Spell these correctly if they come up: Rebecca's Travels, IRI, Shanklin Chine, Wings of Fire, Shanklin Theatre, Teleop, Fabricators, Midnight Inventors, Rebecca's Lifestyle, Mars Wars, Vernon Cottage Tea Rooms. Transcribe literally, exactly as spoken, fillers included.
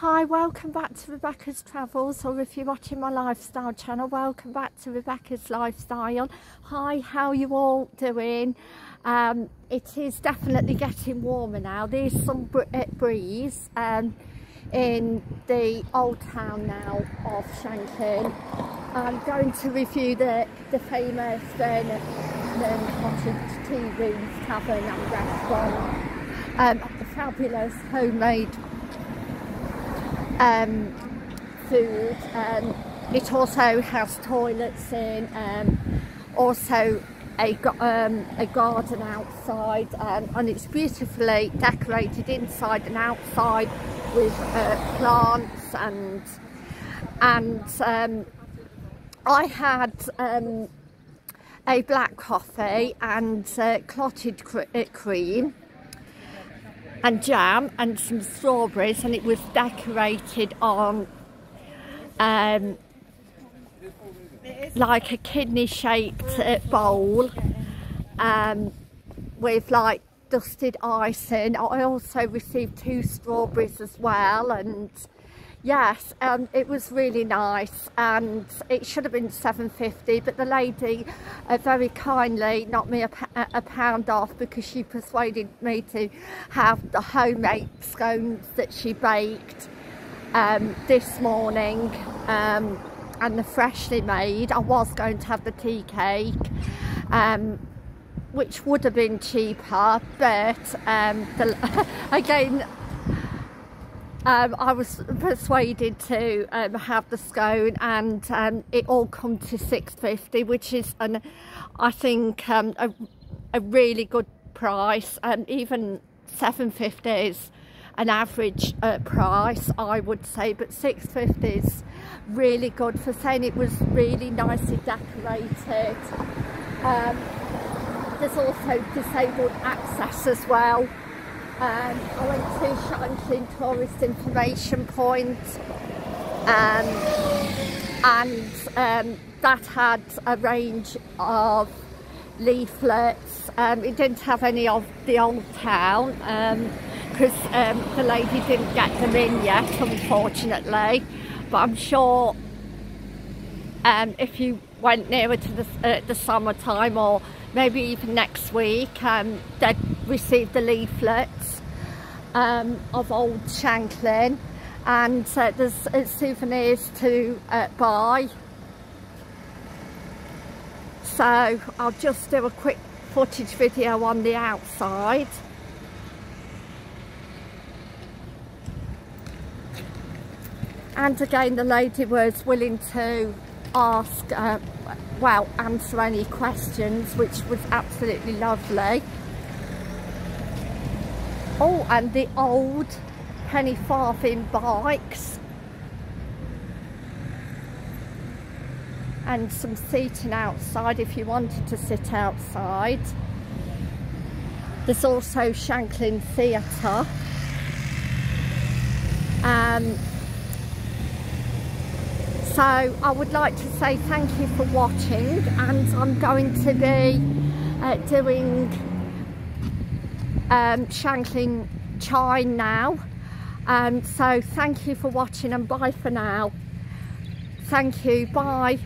Hi, welcome back to Rebecca's Travels, or if you're watching my lifestyle channel, welcome back to Rebecca's Lifestyle. Hi, how are you all doing? Um, it is definitely getting warmer now. There's some br breeze um, in the old town now of Shanklin. I'm going to review the, the famous Vernon Cottage Tea Rooms Tavern and Restaurant. Um, fabulous homemade Um, food. Um, it also has toilets in, um, also a, um, a garden outside, um, and it's beautifully decorated inside and outside with uh, plants and and um, I had um, a black coffee and uh, clotted cre cream and jam and some strawberries, and it was decorated on um, like a kidney shaped uh, bowl um, with like dusted icing. I also received two strawberries as well, and yes, um, it was really nice, and it should have been seven fifty, but the lady uh, very kindly knocked me a, a pound off because she persuaded me to have the homemade scones that she baked um, this morning, um, and the freshly made. I was going to have the tea cake, um, which would have been cheaper, but um, the, again, Um, I was persuaded to um, have the scone, and um, it all come to six fifty, which is, an, I think, um, a, a really good price. Um, even seven fifty is an average uh, price, I would say, but six fifty is really good for saying it was really nicely decorated. Um, there's also disabled access as well. Um, I went to Shanklin Tourist Information Point, um, and um, that had a range of leaflets. Um, it didn't have any of the old town because um, um, the lady didn't get them in yet, unfortunately, but I'm sure um, if you went nearer to the, uh, the summertime, or maybe even next week, um, they'd received the leaflets um, of old Shanklin, and uh, there's uh, souvenirs to uh, buy. So I'll just do a quick footage video on the outside. And again, the lady was willing to ask, uh, well, answer any questions, which was absolutely lovely. Oh, and the old penny farthing bikes, and some seating outside if you wanted to sit outside. There's also Shanklin Theatre, um, so I would like to say thank you for watching, and I'm going to be uh, doing Um, Shanklin Chine now, um, so thank you for watching, and bye for now. Thank you, bye.